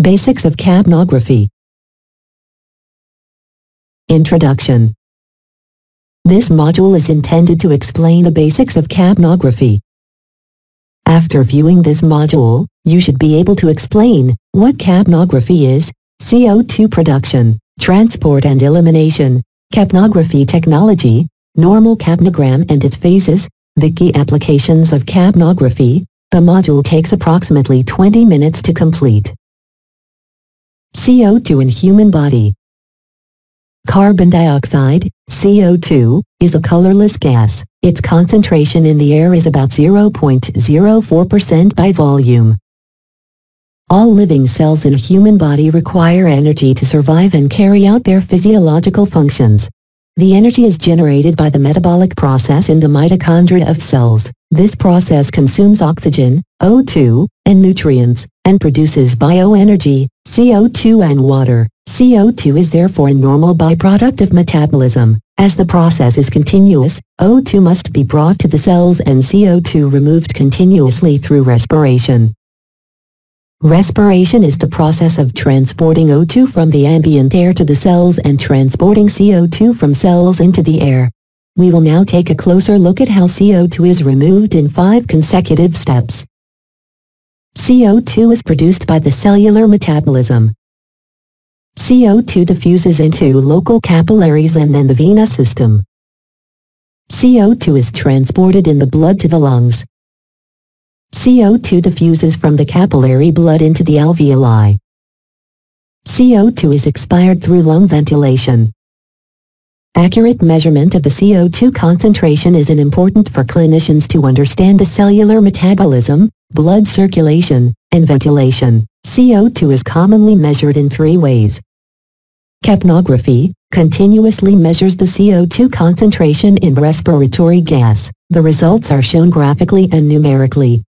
Basics of capnography. Introduction. This module is intended to explain the basics of capnography. After viewing this module, you should be able to explain what capnography is, CO2 production, transport and elimination, capnography technology, normal capnogram and its phases, the key applications of capnography. The module takes approximately 20 minutes to complete. CO2 in human body. Carbon dioxide, CO2, is a colorless gas. Its concentration in the air is about 0.04% by volume. All living cells in human body require energy to survive and carry out their physiological functions. The energy is generated by the metabolic process in the mitochondria of cells. This process consumes oxygen, O2, and nutrients, and produces bioenergy, CO2 and water. CO2 is therefore a normal byproduct of metabolism. As the process is continuous, O2 must be brought to the cells and CO2 removed continuously through respiration. Respiration is the process of transporting O2 from the ambient air to the cells and transporting CO2 from cells into the air. We will now take a closer look at how CO2 is removed in 5 consecutive steps. CO2 is produced by the cellular metabolism. CO2 diffuses into local capillaries and then the venous system. CO2 is transported in the blood to the lungs. CO2 diffuses from the capillary blood into the alveoli. CO2 is expired through lung ventilation. Accurate measurement of the CO2 concentration is important for clinicians to understand the cellular metabolism, blood circulation, and ventilation. CO2 is commonly measured in 3 ways. Capnography continuously measures the CO2 concentration in respiratory gas. The results are shown graphically and numerically.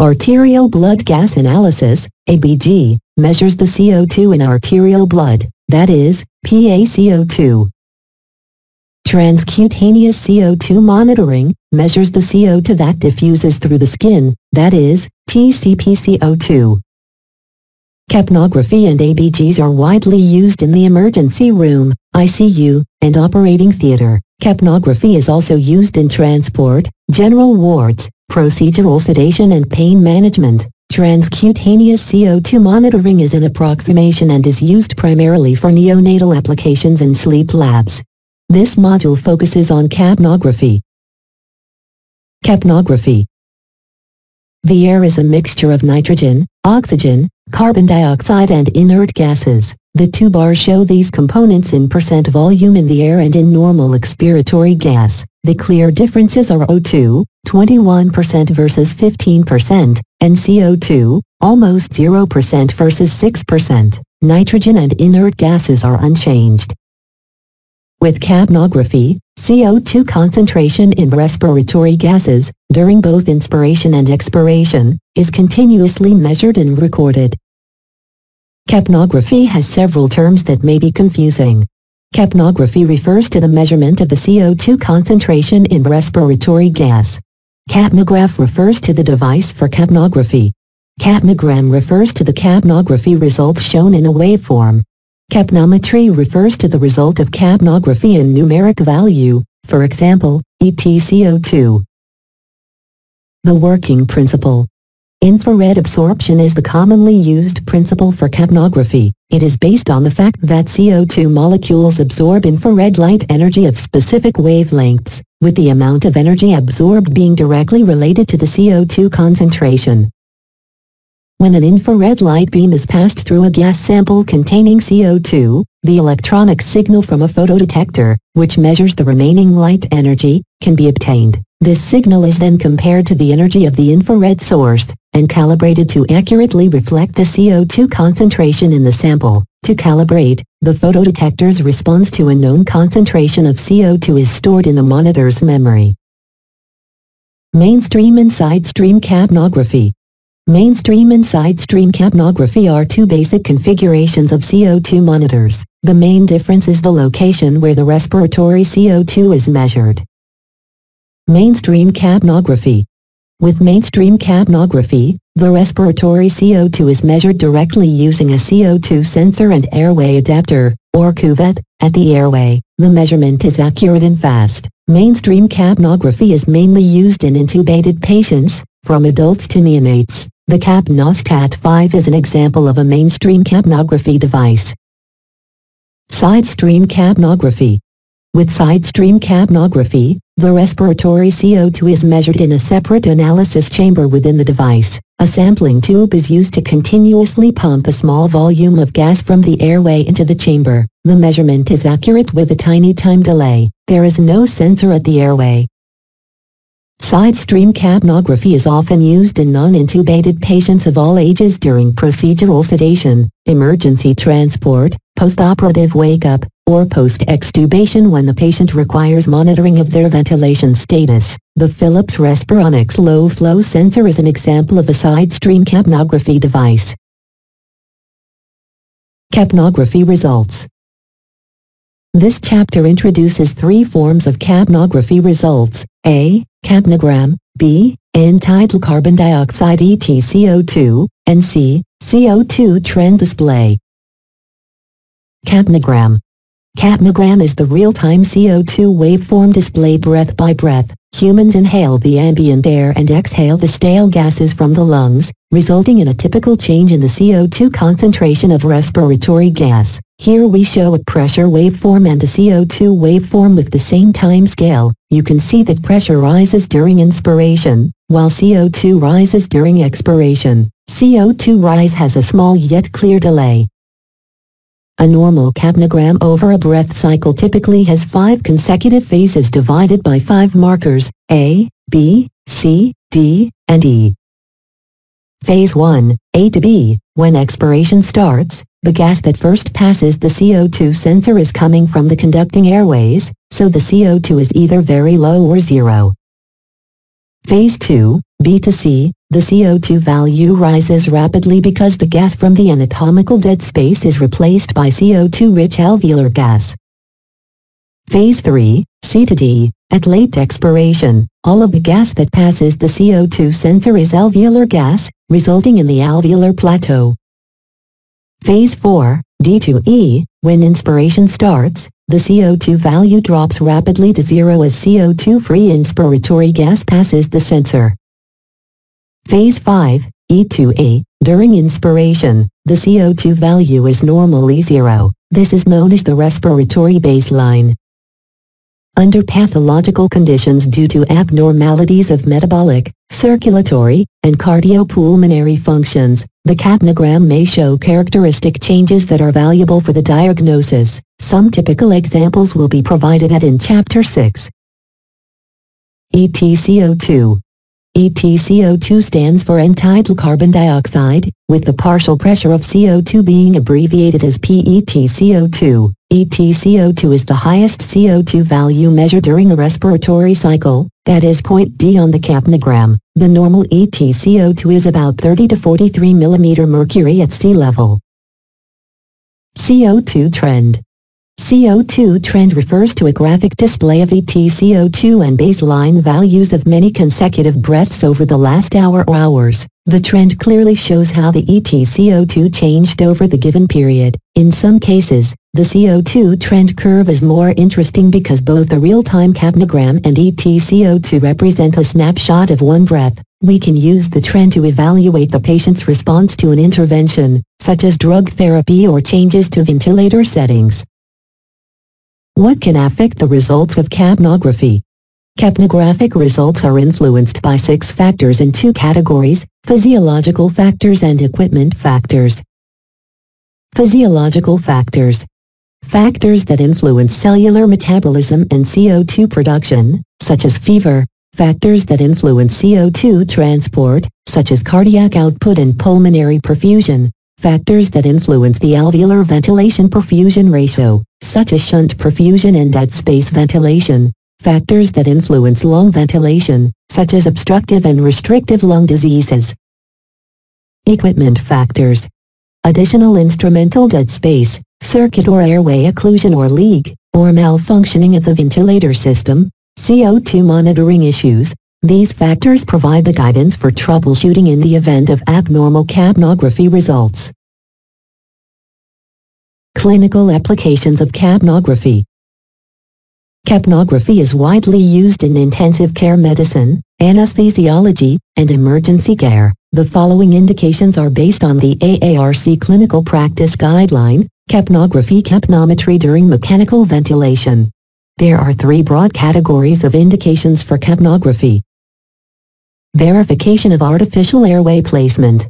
Arterial blood gas analysis, ABG, measures the CO2 in arterial blood, that is, PaCO2. Transcutaneous CO2 monitoring measures the CO2 that diffuses through the skin, that is, TCPCO2. Capnography and ABGs are widely used in the emergency room, ICU, and operating theater. Capnography is also used in transport, general wards, procedural sedation and pain management. Transcutaneous CO2 monitoring is an approximation and is used primarily for neonatal applications and sleep labs. This module focuses on capnography. Capnography. The air is a mixture of nitrogen, oxygen, carbon dioxide and inert gases. The 2 bars show these components in percent volume in the air and in normal expiratory gas. The clear differences are O2, 21% versus 15%, and CO2, almost 0% versus 6%. Nitrogen and inert gases are unchanged. With capnography, CO2 concentration in respiratory gases, during both inspiration and expiration, is continuously measured and recorded. Capnography has several terms that may be confusing. Capnography refers to the measurement of the CO2 concentration in respiratory gas. Capnograph refers to the device for capnography. Capnogram refers to the capnography results shown in a waveform. Capnometry refers to the result of capnography in numeric value, for example, ETCO2. The working principle. Infrared absorption is the commonly used principle for capnography. It is based on the fact that CO2 molecules absorb infrared light energy of specific wavelengths, with the amount of energy absorbed being directly related to the CO2 concentration. When an infrared light beam is passed through a gas sample containing CO2, the electronic signal from a photodetector, which measures the remaining light energy, can be obtained. This signal is then compared to the energy of the infrared source, and calibrated to accurately reflect the CO2 concentration in the sample. To calibrate, the photodetector's response to a known concentration of CO2 is stored in the monitor's memory. Mainstream and sidestream capnography. Mainstream and sidestream capnography are 2 basic configurations of CO2 monitors. The main difference is the location where the respiratory CO2 is measured. Mainstream capnography. With mainstream capnography, The respiratory CO2 is measured directly using a CO2 sensor and airway adapter, or cuvette, at the airway. The measurement is accurate and fast. Mainstream capnography is mainly used in intubated patients, from adults to neonates. The Capnostat 5 is an example of a mainstream capnography device. Sidestream capnography. With sidestream capnography, the respiratory CO2 is measured in a separate analysis chamber within the device. A sampling tube is used to continuously pump a small volume of gas from the airway into the chamber. The measurement is accurate with a tiny time delay. There is no sensor at the airway. Sidestream capnography is often used in non-intubated patients of all ages during procedural sedation, emergency transport, postoperative wake-up, or post-extubation when the patient requires monitoring of their ventilation status. The Philips Respironics low-flow sensor is an example of a sidestream capnography device. Capnography results. This chapter introduces three forms of capnography results: A. Capnogram, B. End-tidal carbon dioxide (ETCO2), and C. CO2 trend display. Capnogram. Capnogram is the real-time CO2 waveform displayed breath by breath. Humans inhale the ambient air and exhale the stale gases from the lungs, resulting in a typical change in the CO2 concentration of respiratory gas. Here we show a pressure waveform and a CO2 waveform with the same time scale. You can see that pressure rises during inspiration, while CO2 rises during expiration. CO2 rise has a small yet clear delay. A normal capnogram over a breath cycle typically has 5 consecutive phases divided by 5 markers, A, B, C, D, and E. Phase 1, A to B, when expiration starts, the gas that first passes the CO2 sensor is coming from the conducting airways, so the CO2 is either very low or zero. Phase 2, B to C, the CO2 value rises rapidly because the gas from the anatomical dead space is replaced by CO2-rich alveolar gas. Phase 3, C to D, at late expiration, all of the gas that passes the CO2 sensor is alveolar gas, resulting in the alveolar plateau. Phase 4, D to E, when inspiration starts, the CO2 value drops rapidly to zero as CO2-free inspiratory gas passes the sensor. Phase 5, E to A, during inspiration, the CO2 value is normally zero. This is known as the respiratory baseline. Under pathological conditions due to abnormalities of metabolic, circulatory, and cardiopulmonary functions, the capnogram may show characteristic changes that are valuable for the diagnosis. Some typical examples will be provided in Chapter 6. ETCO2. ETCO2 stands for end-tidal carbon dioxide, with the partial pressure of CO2 being abbreviated as PETCO2. ETCO2 is the highest CO2 value measured during a respiratory cycle, that is point D on the capnogram. The normal ETCO2 is about 30 to 43 mm mercury at sea level. CO2 trend. CO2 trend refers to a graphic display of ETCO2 and baseline values of many consecutive breaths over the last hour or hours. The trend clearly shows how the ETCO2 changed over the given period. In some cases, the CO2 trend curve is more interesting because both the real-time capnogram and ETCO2 represent a snapshot of one breath. We can use the trend to evaluate the patient's response to an intervention, such as drug therapy or changes to ventilator settings. What can affect the results of capnography? Capnographic results are influenced by 6 factors in 2 categories: physiological factors and equipment factors. Physiological factors. Factors that influence cellular metabolism and CO2 production, such as fever. Factors that influence CO2 transport, such as cardiac output and pulmonary perfusion. Factors that influence the alveolar ventilation-perfusion ratio, such as shunt perfusion and dead space ventilation. Factors that influence lung ventilation, such as obstructive and restrictive lung diseases. Equipment factors. Additional instrumental dead space, circuit or airway occlusion or leak, or malfunctioning of the ventilator system, CO2 monitoring issues, These factors provide the guidance for troubleshooting in the event of abnormal capnography results. Clinical applications of capnography. Capnography is widely used in intensive care medicine, anesthesiology, and emergency care. The following indications are based on the AARC clinical practice guideline, capnography, capnometry during mechanical ventilation. There are three broad categories of indications for capnography. Verification of artificial airway placement.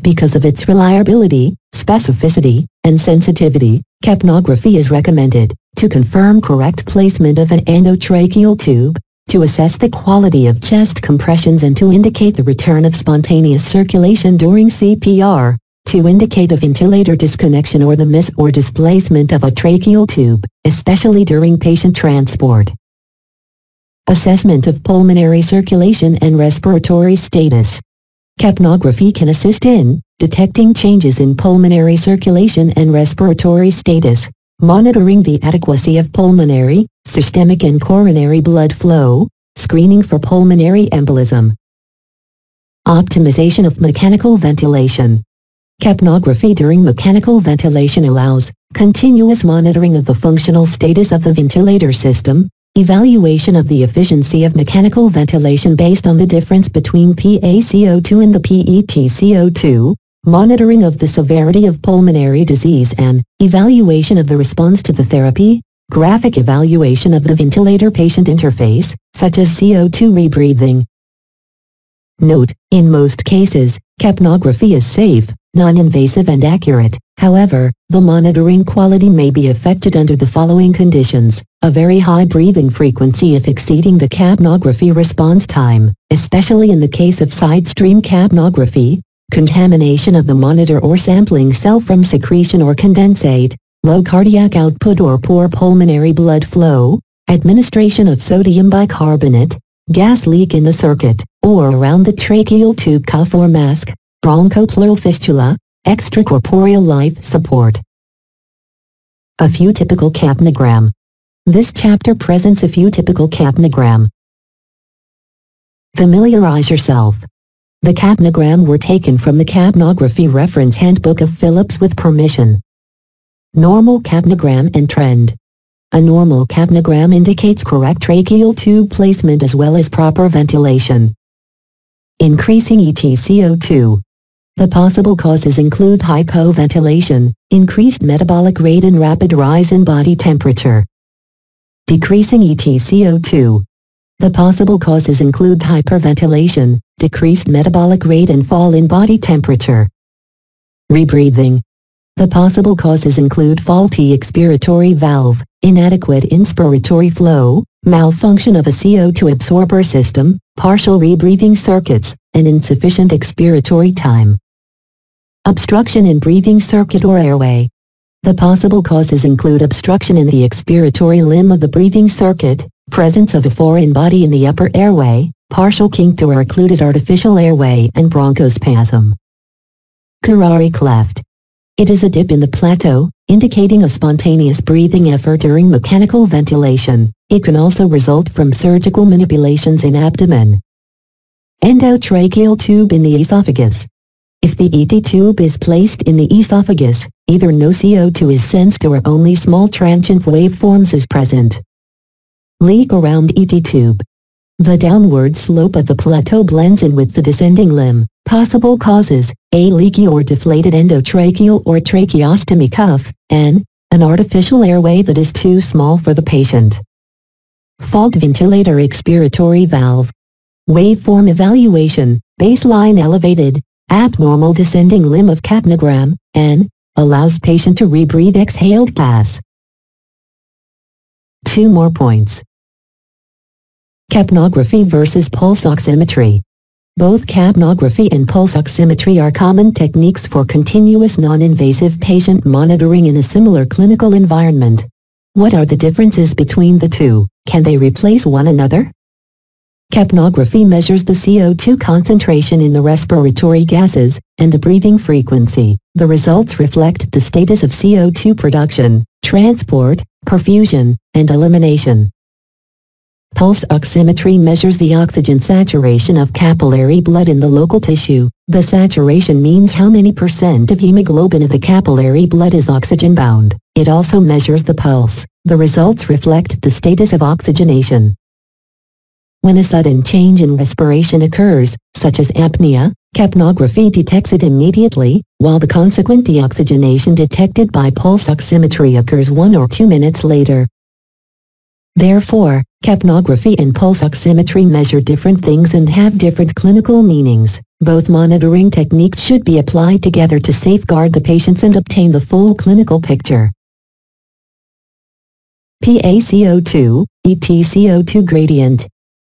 Because of its reliability, specificity, and sensitivity, capnography is recommended to confirm correct placement of an endotracheal tube, to assess the quality of chest compressions and to indicate the return of spontaneous circulation during CPR, to indicate a ventilator disconnection or the miss or displacement of a tracheal tube, especially during patient transport. Assessment of pulmonary circulation and respiratory status. Capnography can assist in detecting changes in pulmonary circulation and respiratory status, monitoring the adequacy of pulmonary, systemic and coronary blood flow, screening for pulmonary embolism. Optimization of mechanical ventilation. Capnography during mechanical ventilation allows continuous monitoring of the functional status of the ventilator system, evaluation of the efficiency of mechanical ventilation based on the difference between PaCO2 and the PETCO2, monitoring of the severity of pulmonary disease and evaluation of the response to the therapy, graphic evaluation of the ventilator-patient interface, such as CO2 rebreathing. Note, in most cases, capnography is safe, non-invasive and accurate. However, the monitoring quality may be affected under the following conditions: a very high breathing frequency if exceeding the capnography response time, especially in the case of side stream capnography, contamination of the monitor or sampling cell from secretion or condensate, low cardiac output or poor pulmonary blood flow, administration of sodium bicarbonate, gas leak in the circuit or around the tracheal tube cuff or mask, bronchopleural fistula, extracorporeal life support. A few typical capnogram. This chapter presents a few typical capnogram. Familiarize yourself. The capnogram were taken from the Capnography Reference Handbook of Philips with permission. Normal capnogram and trend. A normal capnogram indicates correct tracheal tube placement as well as proper ventilation. Increasing ETCO2. The possible causes include hypoventilation, increased metabolic rate and rapid rise in body temperature. Decreasing ETCO2. The possible causes include hyperventilation, decreased metabolic rate and fall in body temperature. Rebreathing. The possible causes include faulty expiratory valve, inadequate inspiratory flow, malfunction of a CO2 absorber system, partial rebreathing circuits, and insufficient expiratory time. Obstruction in breathing circuit or airway. The possible causes include obstruction in the expiratory limb of the breathing circuit, presence of a foreign body in the upper airway, partial kinked or occluded artificial airway and bronchospasm. Carrari cleft. It is a dip in the plateau, indicating a spontaneous breathing effort during mechanical ventilation. It can also result from surgical manipulations in abdomen. Endotracheal tube in the esophagus. If the ET tube is placed in the esophagus, either no CO2 is sensed or only small transient waveforms is present. Leak around ET tube. The downward slope of the plateau blends in with the descending limb. Possible causes: a leaky or deflated endotracheal or tracheostomy cuff, and an artificial airway that is too small for the patient. Fault ventilator expiratory valve. Waveform evaluation, baseline elevated, abnormal descending limb of capnogram, and allows patient to rebreathe exhaled gas. Two more points. Capnography versus pulse oximetry. Both capnography and pulse oximetry are common techniques for continuous non-invasive patient monitoring in a similar clinical environment. What are the differences between the two? Can they replace one another? Capnography measures the CO2 concentration in the respiratory gases and the breathing frequency. The results reflect the status of CO2 production, transport, perfusion, and elimination. Pulse oximetry measures the oxygen saturation of capillary blood in the local tissue. The saturation means how many % of hemoglobin of the capillary blood is oxygen-bound. It also measures the pulse. The results reflect the status of oxygenation. When a sudden change in respiration occurs, such as apnea, capnography detects it immediately, while the consequent deoxygenation detected by pulse oximetry occurs 1 or 2 minutes later. Therefore, capnography and pulse oximetry measure different things and have different clinical meanings. Both monitoring techniques should be applied together to safeguard the patients and obtain the full clinical picture. PaCO2, ETCO2 gradient.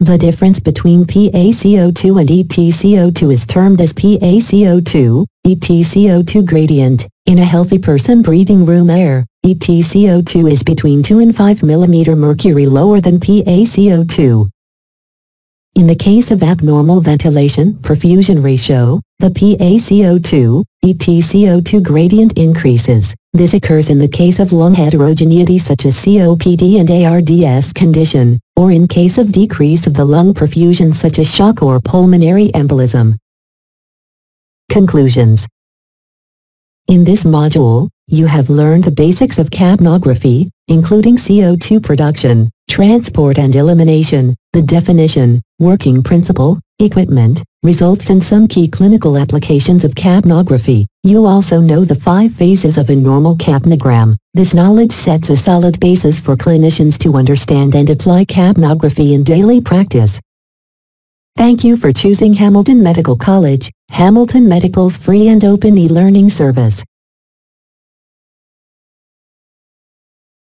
The difference between PaCO2 and ETCO2 is termed as PaCO2, ETCO2 gradient. In a healthy person breathing room air, ETCO2 is between 2 and 5 mm mercury lower than PaCO2. In the case of abnormal ventilation-perfusion ratio, the PaCO2, ETCO2 gradient increases. This occurs in the case of lung heterogeneity such as COPD and ARDS condition, or in case of decrease of the lung perfusion such as shock or pulmonary embolism. Conclusions. In this module, you have learned the basics of capnography, including CO2 production, transport and elimination, the definition, working principle, equipment, results and some key clinical applications of capnography. You also know the 5 phases of a normal capnogram. This knowledge sets a solid basis for clinicians to understand and apply capnography in daily practice. Thank you for choosing Hamilton Medical College, Hamilton Medical's free and open e-learning service.